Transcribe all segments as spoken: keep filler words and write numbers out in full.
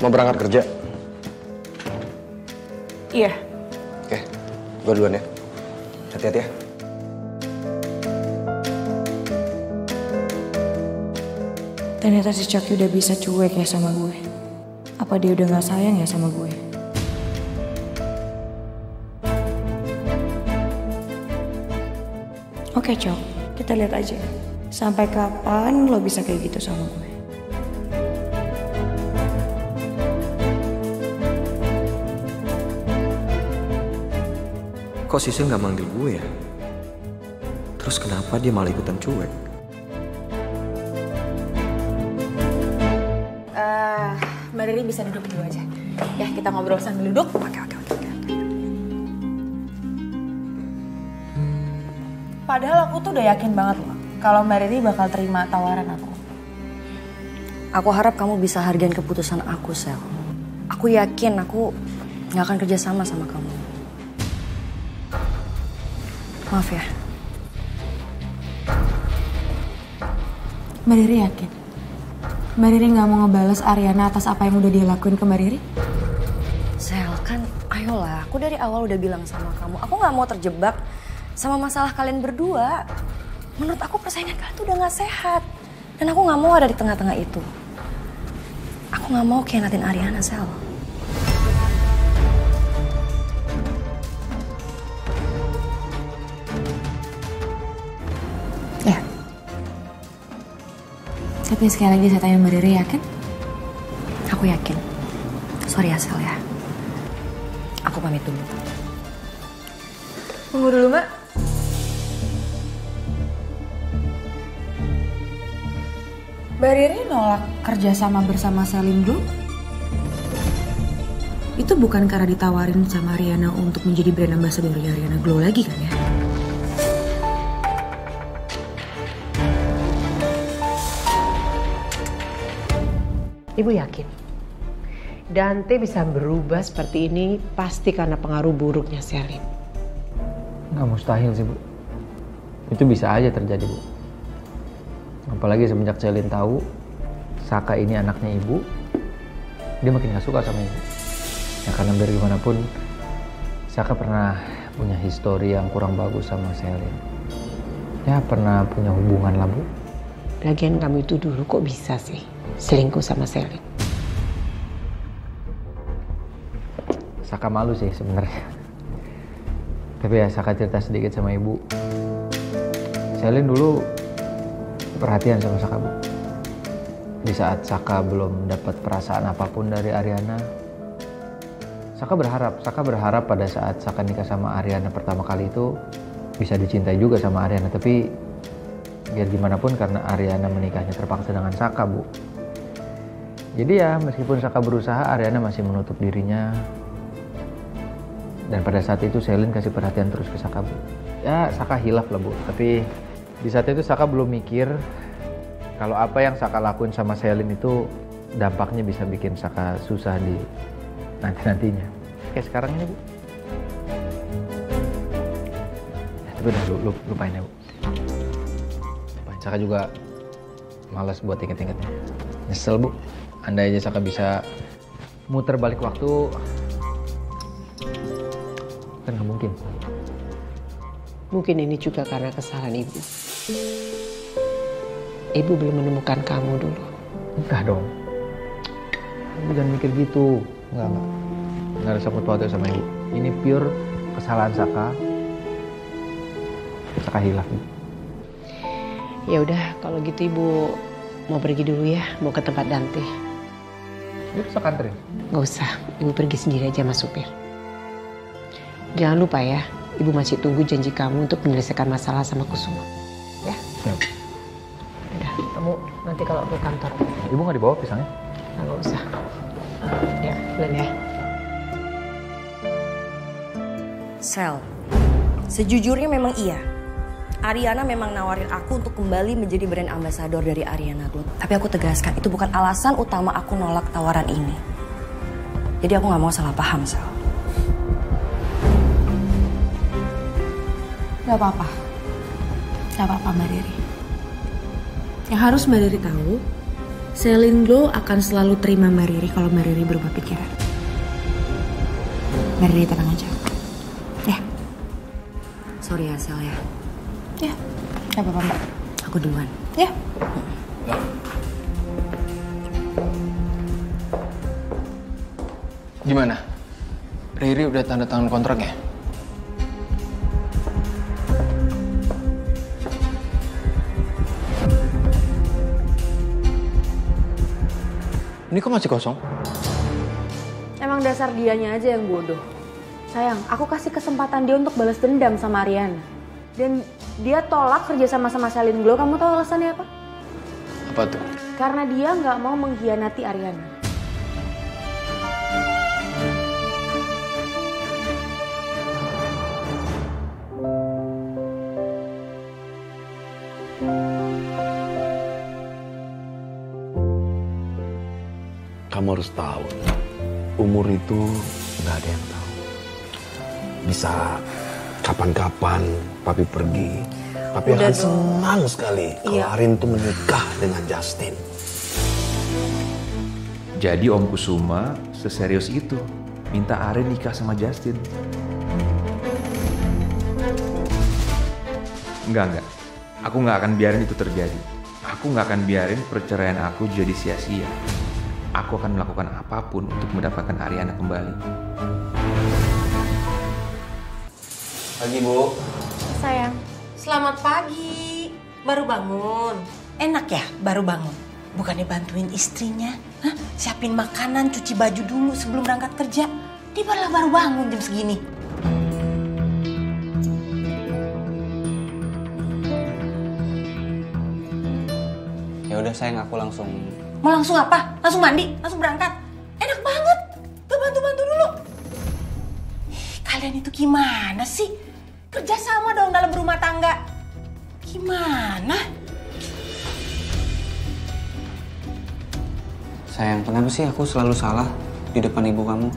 Mau berangkat kerja? Iya. Oke, gue duluan ya. Hati-hati ya. Ternyata si Chucky udah bisa cuek ya sama gue. Apa dia udah gak sayang ya sama gue? Oke Cok, kita lihat aja. Sampai kapan lo bisa kayak gitu sama gue? Kok Sisil gak manggil gue ya? Terus kenapa dia malah ikutan cuek? Uh, Mbak Riri bisa duduk dulu aja. Ya, kita ngobrol sambil duduk. Oke, oke, oke. Padahal aku tuh udah yakin banget loh kalau Mbak Riri bakal terima tawaran aku. Aku harap kamu bisa hargain keputusan aku, Sel. Aku yakin aku gak akan kerja sama sama kamu. Maaf ya. Mbak Riri yakin? Mbak Riri gak mau ngebales Ariana atas apa yang udah dia lakuin ke Mbak Riri? Sel, kan ayolah. Aku dari awal udah bilang sama kamu, aku gak mau terjebak sama masalah kalian berdua. Menurut aku persaingan kalian tuh udah gak sehat. Dan aku gak mau ada di tengah-tengah itu. Aku gak mau khianatin Ariana, Sel. Tapi sekali lagi saya tanya Mbak Riri, yakin? Aku yakin. Sorry ya Sel ya. Aku pamit dulu. Tunggu dulu Mbak. Mbak Riri nolak kerjasama bersama Celine Blue? Itu bukan karena ditawarin sama Ariana untuk menjadi brand ambassador Ariana Glow lagi kan ya? Ibu yakin, Dante bisa berubah seperti ini pasti karena pengaruh buruknya Celine. Nggak mustahil sih, Bu. Itu bisa aja terjadi, Bu. Apalagi semenjak Celine tahu Saka ini anaknya Ibu, dia makin nggak suka sama Ibu. Ya karena biar gimana pun, Saka pernah punya histori yang kurang bagus sama Celine. Ya pernah punya hubungan lah, Bu. Lagian kamu itu dulu kok bisa sih selingkuh sama Celine? Saka malu sih sebenarnya. Tapi ya Saka cerita sedikit sama Ibu. Celine dulu perhatian sama Saka, Bu. Di saat Saka belum dapat perasaan apapun dari Ariana, Saka berharap, Saka berharap pada saat Saka nikah sama Ariana pertama kali itu bisa dicintai juga sama Ariana. Tapi biar gimana pun karena Ariana menikahnya terpaksa dengan Saka, Bu. Jadi ya, meskipun Saka berusaha, Ariana masih menutup dirinya. Dan pada saat itu Celine kasih perhatian terus ke Saka, Bu. Ya, Saka hilaf lah, Bu. Tapi di saat itu Saka belum mikir kalau apa yang Saka lakuin sama Celine itu dampaknya bisa bikin Saka susah di nanti-nantinya. Kayak sekarang ini, Bu. Ya, tapi udah lupain ya, Bu. Saka juga malas buat inget-ingetnya. Nyesel, Bu. Andai aja Saka bisa muter balik waktu, kan nggak mungkin. Mungkin ini juga karena kesalahan Ibu. Ibu belum menemukan kamu dulu. Enggak dong. Ibu jangan mikir gitu. Enggak, Mbak. Enggak ada sangkut pautnya sama Ibu. Ini pure kesalahan Saka. Saka hilaf, Bu. Ya udah, kalau gitu Ibu mau pergi dulu ya, mau ke tempat Dante. Ibu bisa kanterin? Gak usah, Ibu pergi sendiri aja mas supir. Jangan lupa ya, Ibu masih tunggu janji kamu untuk menyelesaikan masalah sama Kusuma. Ya? Ya. Udah, kamu nanti kalau ke kantor. Ibu gak dibawa pisangnya? Gak usah. Ya, belum ya. Sel, sejujurnya memang iya. Ariana memang nawarin aku untuk kembali menjadi brand ambassador dari Ariana Glow. Tapi aku tegaskan, itu bukan alasan utama aku nolak tawaran ini. Jadi aku gak mau salah paham, Sel. Gak apa-apa. Gak apa-apa Mbak Riri. Yang harus Mbak Riri tahu, Celine Glow akan selalu terima Mbak Riri kalau Mbak Riri berubah pikiran. Mbak Riri tenang aja. Ya. Sorry ya Sel ya. Ya, gak apa-apa Mbak. Aku duluan. Ya. Gimana? Riri udah tanda tangan kontraknya? Ini kok masih kosong? Emang dasar dianya aja yang bodoh. Sayang, aku kasih kesempatan dia untuk balas dendam sama Ariana. Dan dia tolak kerja sama sama Celine Glow. Kamu tahu alasannya apa? Apa tuh? Karena dia nggak mau mengkhianati Ariana. Kamu harus tahu, umur itu nggak ada yang tahu. Bisa kapan-kapan papi pergi, papi udah akan dong. Senang sekali kalau iya. Arin tuh menikah dengan Justin. Jadi Om Kusuma seserius itu minta Arin nikah sama Justin? Enggak, enggak. Aku nggak akan biarin itu terjadi. Aku nggak akan biarin perceraian aku jadi sia-sia. Aku akan melakukan apapun untuk mendapatkan Ariana kembali. Pagi, Bu. Sayang. Selamat pagi. Baru bangun. Enak ya baru bangun? Bukannya bantuin istrinya. Hah? Siapin makanan, cuci baju dulu sebelum berangkat kerja. Dia malah baru bangun jam segini. Ya udah sayang, aku langsung... Mau langsung apa? Langsung mandi, langsung berangkat. Enak banget. Tuh bantu-bantu dulu. Ih, kalian itu gimana sih? Kerja sama dong dalam berumah tangga. Gimana? Sayang, kenapa sih aku selalu salah di depan ibu kamu?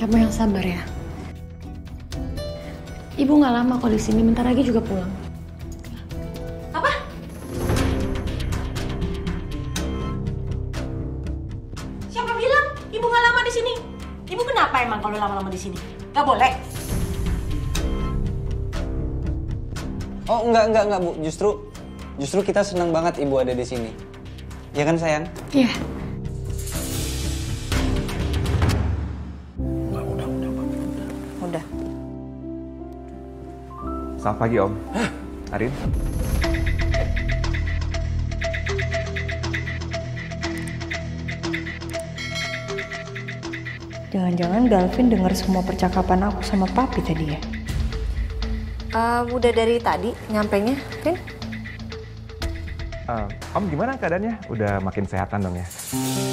Kamu yang sabar ya. Ibu nggak lama kok di sini, bentar lagi juga pulang. Kalau lama-lama di sini nggak boleh. Oh enggak enggak enggak Bu, justru justru kita senang banget Ibu ada di sini. Ya kan sayang? Iya. Udah udah udah udah. Udah. Selamat pagi Om. Hah? Arin. Jangan-jangan Galvin dengar semua percakapan aku sama papi tadi ya? Uh, udah dari tadi nyampenya, Vin. Uh, om gimana keadaannya? Udah makin sehatan dong ya?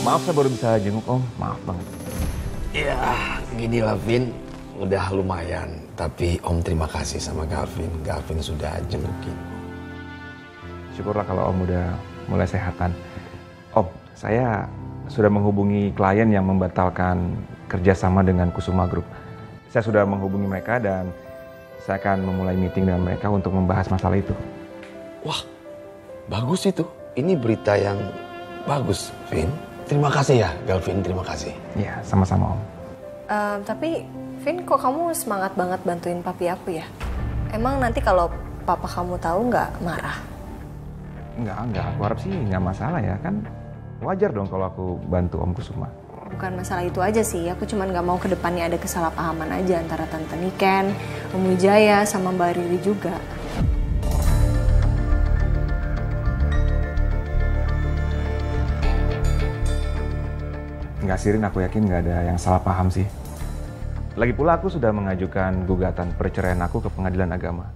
Maaf saya baru bisa jenguk Om, maaf banget. Ya gini lah Vin, udah lumayan. Tapi Om terima kasih sama Galvin, Galvin sudah jengukin. Syukurlah kalau Om udah mulai sehatan. Om, saya sudah menghubungi klien yang membatalkan kerjasama dengan Kusuma Group. Saya sudah menghubungi mereka dan saya akan memulai meeting dengan mereka untuk membahas masalah itu. Wah, bagus itu. Ini berita yang bagus, Vin. Terima kasih ya, Galvin. Terima kasih. Ya, sama-sama Om. Uh, tapi, Vin, kok kamu semangat banget bantuin papi aku ya? Emang nanti kalau papa kamu tahu nggak marah? Nggak, nggak. Aku harap sih nggak masalah ya, kan wajar dong kalau aku bantu Om Kusuma. Bukan masalah itu aja sih, aku cuman gak mau ke depannya ada kesalahpahaman aja antara Tante Niken, Om Wijaya, sama Mbak Riri juga. Enggak Sirin, aku yakin gak ada yang salah paham sih. Lagi pula aku sudah mengajukan gugatan perceraian aku ke Pengadilan Agama.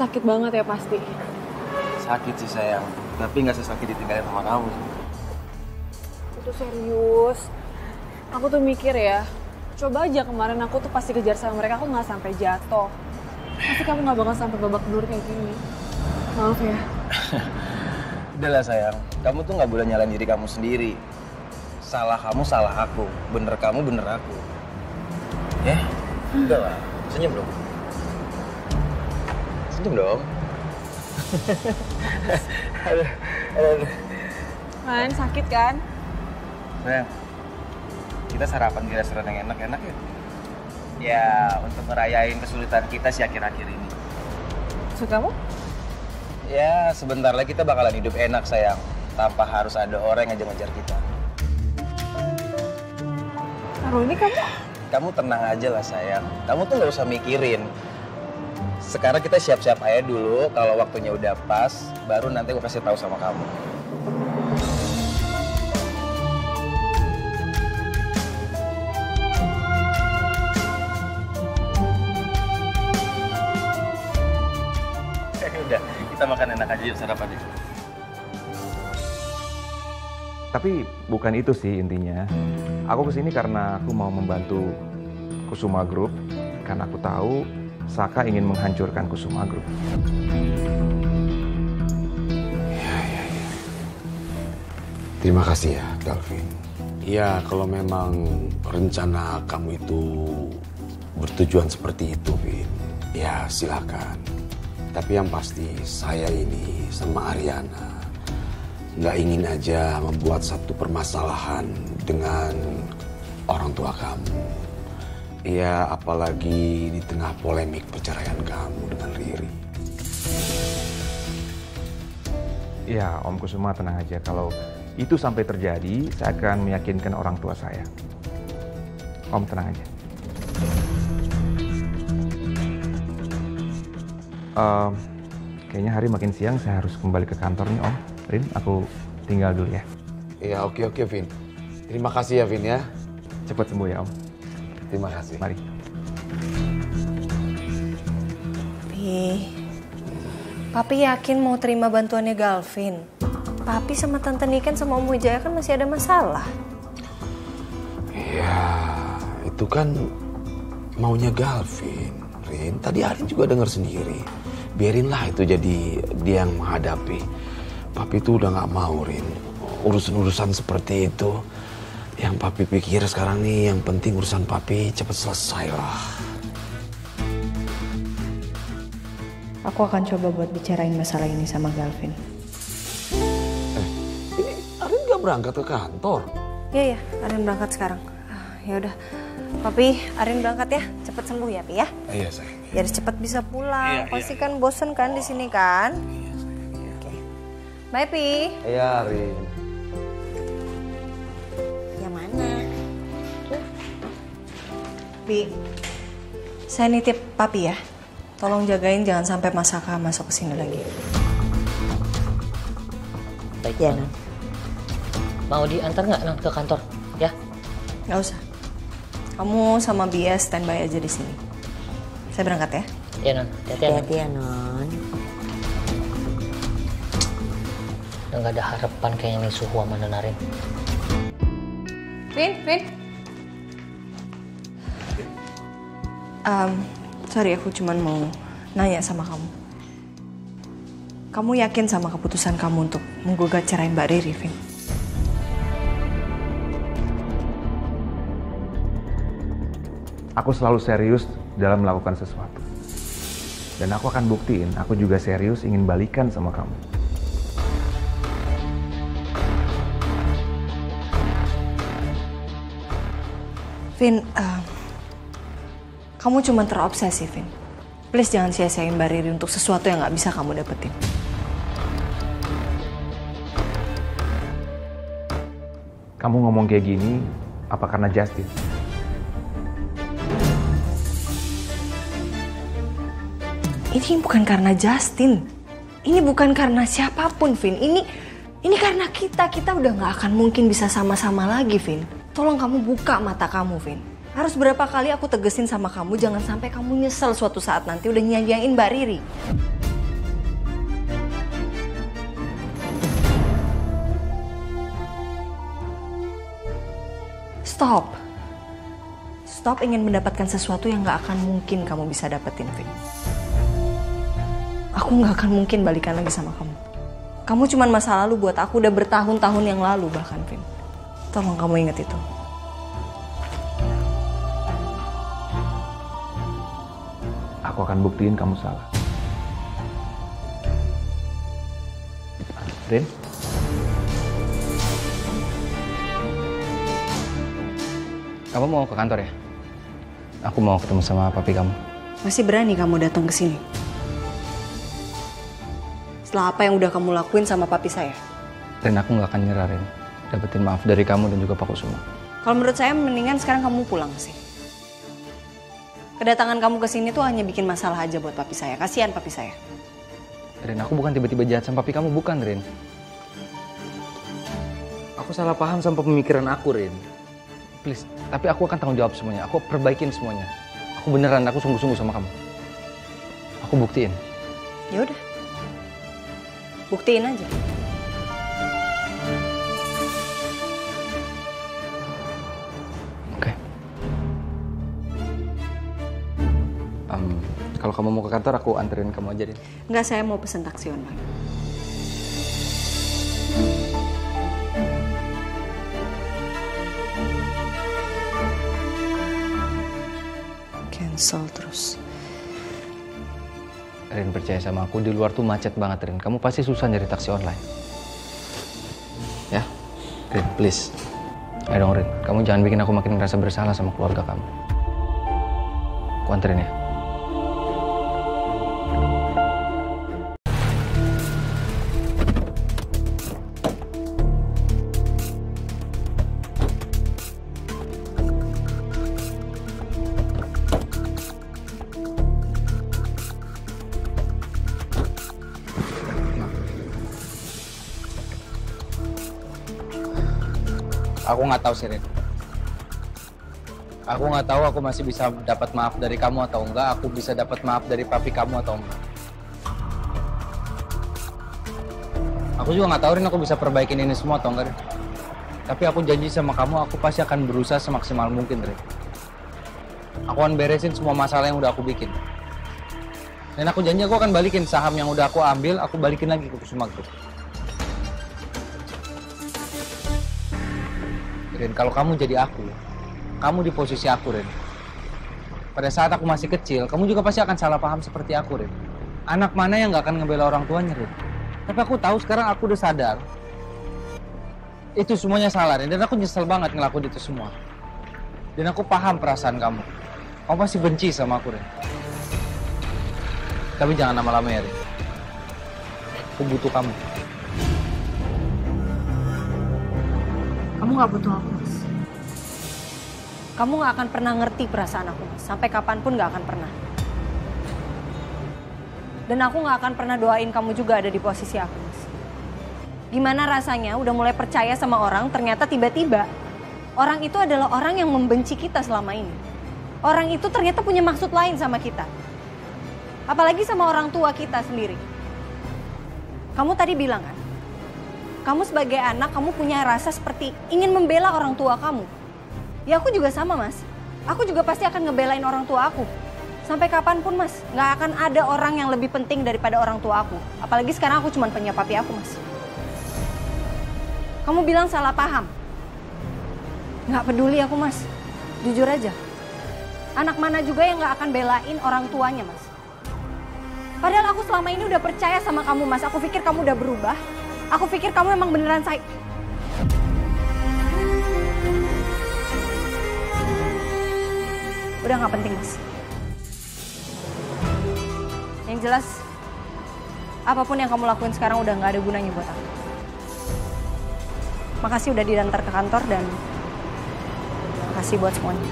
Sakit banget ya pasti. Sakit sih sayang, tapi nggak sesakit ditinggalin sama kamu. Itu serius, Aku tuh mikir ya, coba aja kemarin aku tuh pasti kejar sama mereka, aku nggak sampai jatuh. Pasti kamu nggak bakal sampai babak belur kayak gini. Maaf ya. Udahlah sayang, kamu tuh nggak boleh nyalain diri kamu sendiri. Salah kamu, salah aku. Bener kamu, bener aku. Ya, hmm. Udahlah. Senyum dong. Senyum dong. aduh, aduh, aduh. Man, sakit kan? Sayang, kita sarapan di restoran yang enak-enak ya? Ya, untuk merayain kesulitan kita sih akhir-akhir ini. Maksud kamu? Ya, sebentar lagi kita bakalan hidup enak sayang. Tanpa harus ada orang yang ngejar-ngejar kita. Taruh ini kamu? Kamu tenang aja lah sayang. Kamu tuh gak usah mikirin. Sekarang kita siap-siap aja dulu. Kalau waktunya udah pas, baru nanti gue kasih tahu sama kamu. Udah, kita makan enak aja yuk sarapan yuk. Tapi bukan itu sih intinya. Aku kesini karena aku mau membantu Kusuma Group. Karena aku tahu Saka ingin menghancurkan Kusuma Group. Ya, ya, ya. Terima kasih ya, Galvin. Ya, kalau memang rencana kamu itu bertujuan seperti itu, Vin. Ya, silakan. Tapi yang pasti saya ini sama Ariana nggak ingin aja membuat satu permasalahan dengan orang tua kamu. Ya, apalagi di tengah polemik perceraian kamu dengan Riri. Ya, Om Kusuma tenang aja. Kalau itu sampai terjadi, saya akan meyakinkan orang tua saya. Om tenang aja. Um, kayaknya hari makin siang, saya harus kembali ke kantor nih, Om. Rin, aku tinggal dulu ya. Iya, oke, oke, Vin. Terima kasih ya, Vin, ya. Cepat sembuh ya, Om. Terima kasih. Mari. Pi, Papi yakin mau terima bantuannya Galvin? Papi sama Tante Niken sama Om Wijaya kan masih ada masalah. Iya, itu kan maunya Galvin, Rin. Tadi Arin juga dengar sendiri. Biarinlah itu jadi dia yang menghadapi. Papi itu udah gak mau, Rin. Urusan-urusan seperti itu. Yang Papi pikir sekarang nih, yang penting urusan Papi cepat selesai lah. Aku akan coba buat bicarain masalah ini sama Galvin. Eh, ini Arin gak berangkat ke kantor? Iya, ya, Arin berangkat sekarang. Ya udah, Papi, Arin berangkat ya. Cepet sembuh ya, Pi ya. Iya, sayang. Biar cepet bisa pulang. Iya, pasti iya. Kan bosen kan di sini kan? Bye, Pi. Iya, Rin. Yang mana? Pi, saya nitip Papi ya. Tolong jagain jangan sampai Masaka masuk ke sini lagi. Baik, ya, Nan. Mau diantar nggak, Nan, ke kantor? Ya? Nggak usah. Kamu sama Bia standby aja di sini. Saya berangkat ya. Iya, Nan. Hati-hati ya, Non. Dan gak ada harapan kayaknya nih suhu sama Narin. Vin, Vin. Um, sorry, aku cuman mau nanya sama kamu. Kamu yakin sama keputusan kamu untuk menggugat cerai Mbak Riri, Vin? Aku selalu serius dalam melakukan sesuatu. Dan aku akan buktiin, aku juga serius ingin balikan sama kamu. Vin, uh, kamu cuma terobsesi, Vin. Please jangan sia-siain Mbak Riri untuk sesuatu yang nggak bisa kamu dapetin. Kamu ngomong kayak gini, apa karena Justin? Ini bukan karena Justin. Ini bukan karena siapapun, Vin. Ini, ini karena kita. Kita udah nggak akan mungkin bisa sama-sama lagi, Vin. Tolong kamu buka mata kamu, Vin. Harus berapa kali aku tegesin sama kamu, jangan sampai kamu nyesel suatu saat nanti udah nyanyiin Mbak Riri. Stop. Stop ingin mendapatkan sesuatu yang gak akan mungkin kamu bisa dapetin, Vin. Aku gak akan mungkin balikan lagi sama kamu. Kamu cuman masa lalu buat aku, udah bertahun-tahun yang lalu bahkan, Vin. Tolong kamu ingat itu. Aku akan buktiin kamu salah. Rin? Kamu mau ke kantor ya? Aku mau ketemu sama papi kamu. Masih berani kamu datang ke sini? Setelah apa yang udah kamu lakuin sama papi saya? Dan aku nggak akan nyerah, Rin. Dapetin maaf dari kamu dan juga Pak Kusuma. Kalau menurut saya mendingan sekarang kamu pulang sih. Kedatangan kamu ke sini tuh hanya bikin masalah aja buat papi saya. Kasihan papi saya. Rin, aku bukan tiba-tiba jahat sama papi kamu, bukan, Rin. Aku salah paham sama pemikiran aku, Rin. Please, tapi aku akan tanggung jawab semuanya. Aku perbaikin semuanya. Aku beneran, aku sungguh-sungguh sama kamu. Aku buktiin. Ya udah, buktiin aja. Oke. Okay. Um, kalau kamu mau ke kantor, aku anterin kamu aja deh. Enggak, saya mau pesen taksi online. Cancel terus. Rin, percaya sama aku, di luar tuh macet banget, Rin. Kamu pasti susah nyari taksi online. Ya? Rin, please. Ayo dong, Rin. Kamu jangan bikin aku makin ngerasa bersalah sama keluarga kamu. Aku anterin ya. Aku nggak tahu sih, Rin. Aku nggak tahu aku masih bisa dapat maaf dari kamu atau enggak. Aku bisa dapat maaf dari papi kamu atau enggak. Aku juga nggak tahu, Rin, aku bisa perbaikin ini semua atau enggak, Rin. Tapi aku janji sama kamu, aku pasti akan berusaha semaksimal mungkin, Rin. Aku akan beresin semua masalah yang udah aku bikin. Dan aku janji aku akan balikin saham yang udah aku ambil, aku balikin lagi ke Kusuma Group. Rin, kalau kamu jadi aku, kamu di posisi aku, Rin. Pada saat aku masih kecil, kamu juga pasti akan salah paham seperti aku, Rin. Anak mana yang gak akan ngebela orang tuanya, Rin? Tapi aku tahu sekarang aku udah sadar. Itu semuanya salah, Rin. Dan aku nyesel banget ngelakuin itu semua. Dan aku paham perasaan kamu. Kamu pasti benci sama aku, Rin. Tapi jangan lama-lama ya, Rin. Aku butuh kamu. Kamu gak butuh aku, Mas. Kamu gak akan pernah ngerti perasaan aku, Mas. Sampai kapanpun gak akan pernah. Dan aku gak akan pernah doain kamu juga ada di posisi aku, Mas. Gimana rasanya udah mulai percaya sama orang, ternyata tiba-tiba orang itu adalah orang yang membenci kita selama ini. Orang itu ternyata punya maksud lain sama kita. Apalagi sama orang tua kita sendiri. Kamu tadi bilang kan? Kamu sebagai anak, kamu punya rasa seperti ingin membela orang tua kamu. Ya aku juga sama, Mas. Aku juga pasti akan ngebelain orang tua aku. Sampai kapanpun, Mas. Gak akan ada orang yang lebih penting daripada orang tua aku. Apalagi sekarang aku cuma punya papi aku, Mas. Kamu bilang salah paham. Gak peduli aku, Mas. Jujur aja. Anak mana juga yang gak akan belain orang tuanya, Mas. Padahal aku selama ini udah percaya sama kamu, Mas. Aku pikir kamu udah berubah. Aku pikir kamu emang beneran sayang. Udah gak penting, Mas. Yang jelas, apapun yang kamu lakuin sekarang udah gak ada gunanya buat aku. Makasih udah diantar ke kantor dan makasih buat semuanya.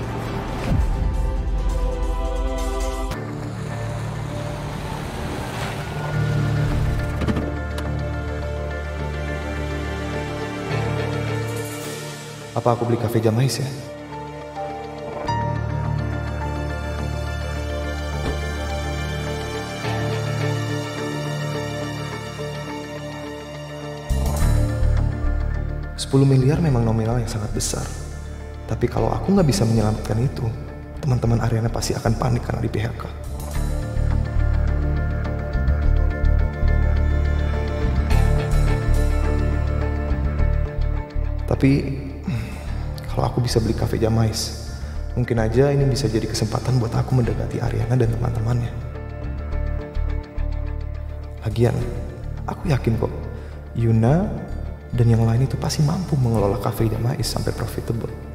Apa aku beli kafe jamais ya? sepuluh miliar memang nominal yang sangat besar. Tapi kalau aku nggak bisa menyelamatkan itu, teman-teman Ariana pasti akan panik karena di P H K. Tapi kalau aku bisa beli kafe jamais, mungkin aja ini bisa jadi kesempatan buat aku mendekati Ariana dan teman-temannya. Lagian, aku yakin kok, Yuna dan yang lain itu pasti mampu mengelola kafe jamais sampai profitable.